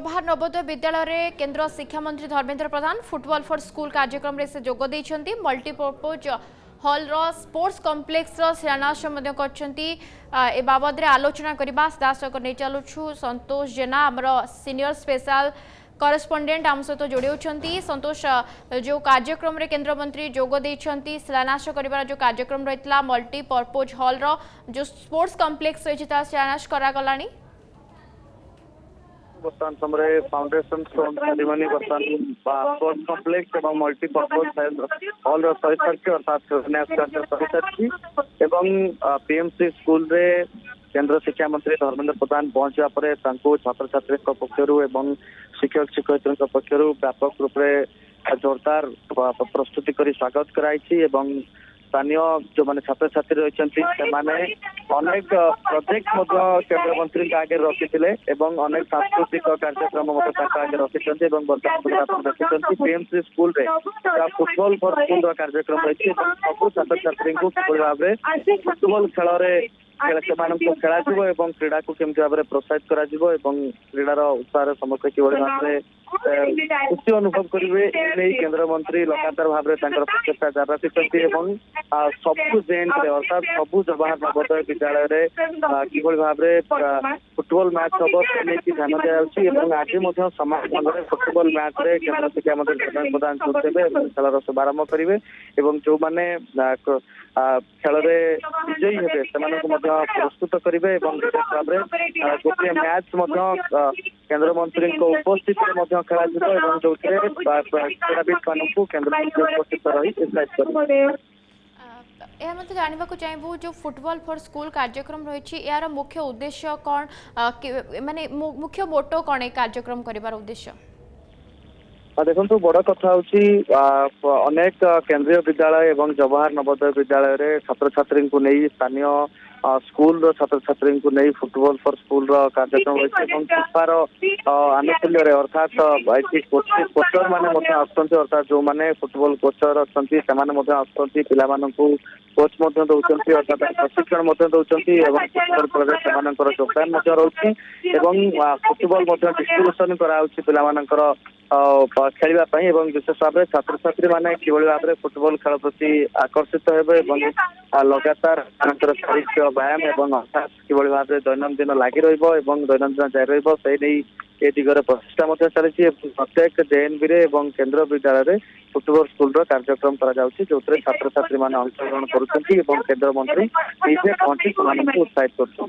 जवाहर नवोदय विद्यालय रे केंद्र शिक्षा मंत्री Dharmendra Pradhan football for school कार्यक्रम रे से जोग देइछंती। मल्टीपर्पज हॉल रो स्पोर्ट्स कॉम्प्लेक्स रो शिलान्यास मध्य करछंती। ए बाबद रे आलोचना करबा सदासक नै चालुछु संतोष जेना हमरो सीनियर स्पेशल करस्पोंडेंट आम सहित जोड़ी होती। संतोष, जो कार्यक्रम रे केंद्र मंत्री जोग देइछंती शिलान्यास करिबार जो कार्यक्रम रहितला मल्टीपर्पज हॉल रो जो स्पोर्ट्स कॉम्प्लेक्स रहिछि ता शिलान्यास करा गलानी। बस्तान समरे फाउंडेशन स्टोन सेरेमनी बस्तान स्पोर्ट्स कॉम्प्लेक्स एवं मल्टीपर्पज हॉल रो सहित अर्थात शिलान्यास करछि एवं पीएमसी स्कूल रे केंद्र शिक्षा मंत्री धर्मेंद्र प्रधान पहुंचा पर छात्र छात्री पक्षर एवं शिक्षक शिक्षयित्री पक्षर व्यापक रूप से जोरदार प्रस्तुति कर स्वागत कराई। स्थानीय जो मैंने छात्र छात्री रही अनेक प्रोजेक्ट केंद्र मंत्री आगे रखी अनेक सांस्कृतिक कार्यक्रम आगे रखी बर्तमान देखते PMC school football for school कार्यक्रम रही सब छात्र छात्री भाव में फुटबॉल खेल खेल एवं क्रीडा को केमती भाव में प्रोत्साहित करीडार उत्साह समस्त किभली भाव खुशी अनुभव करेंगे नहीं केंद्र मंत्री लगातार भाव में प्रचेषा जारी रखिंट सबू जेन अर्थात सबू जवाहर नवोदय विद्यालय किभली भाव में फुटबॉल मैच हम से लेकिन ध्यान दिखाई आज समाज मंदिर फुटबॉल मैच में केंद्र शिक्षा मंत्री धर्मेंद्र प्रधान जोर देवे खेल शुभारंभ करेंगे। जो मैंने खेल विजयी हे से प्रस्तुत करेंगे गोटे मैच केंद्र मंत्री उपस्थित खेला जो क्रीड़ाविद मान केन्द्र उपस्थित रही जानवाक चाहबू जो फुटबॉल फॉर स्कूल कार्यक्रम रही यार मुख्य उद्देश्य कौन मानने मुख्य मोटो कौन कार्यक्रम कर उद्देश्य। देखो बड़ कथा अनेक केंद्रीय विद्यालय एवं जवाहर नवोदय विद्यालय रे छात्र छात्री को नहीं स्थानीय स्कूल छात्र छात्री को नहीं फुटबॉल फॉर स्कूल कार्यक्रम रही आनुकूल्य अर्थात कोचर मैंने अर्थात जो मैंने फुटबॉल कोचर अच्छे से पाने को कोच दौरान अर्थात प्रशिक्षण दौरान एवं फुटबॉल प्रोजेक्ट से योगदान रही फुटबॉल डिस्ट्रीब्यूशन कर खेलवा एवं विशेष भाव में छात्र छात्री मैंने किभली भाव में फुटबॉल खेल प्रति आकर्षित होबे लगातार शारीरिक व्यायाम एवं अभ्यास किभली भाव में दैनंदिन लागि रहिबो एवं दैनंदिन जारी रहिबो से नहीं ए दिगरे प्रचेषा मध्य चली प्रत्येक जेएनबी रे एवं केंद्र विद्यालय रे फुटबॉल स्कूल रो कार्यक्रम करा जाउछि जोथरे छात्र छात्री मैंने अंशग्रहण करूछंती एवं केंद्र मंत्री इसे पहुंची मानक उत्साहित करछो।